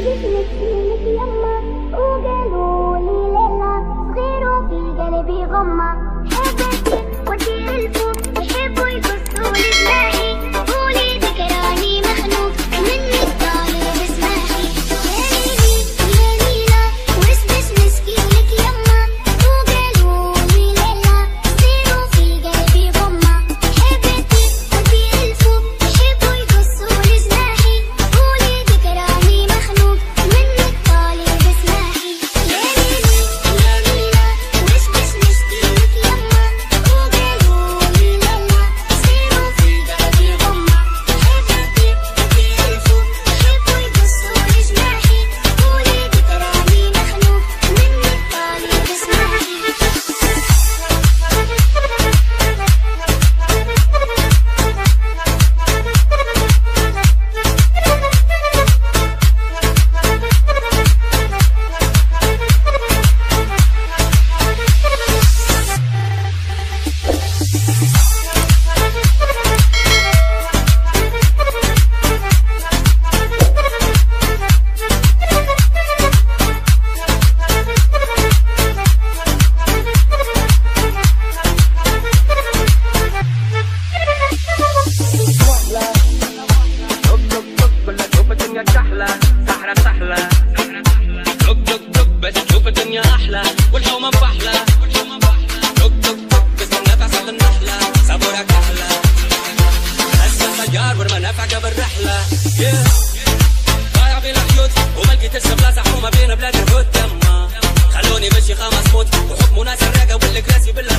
جسمك فيك يما، وقالولي ليلى صغير وفي قلبي غمة. حبسك وأطير الفوق يحبوا يقصوا لي دماغي، قولي ذكراني مخنوق مني الطالب اسمحي. ليلي يا ليلى واسبس مسكينك يما، وقالولي ليلى صغير وفي قلبي غمة. حبسك وأطير الفوق يحبوا يقصوا لي دماغي، قولي ذكراني مخنوق مني الطالب اسمحي. ليلي يا ليلى واسبس مسكينك يما، وقالولي ليلى صغير وفي قلبي غمة. حبسك وأطير الفوق يحبوا يقصوا لي دماغي، قولي ذكراني مخنوق مني الطالب اسمحي.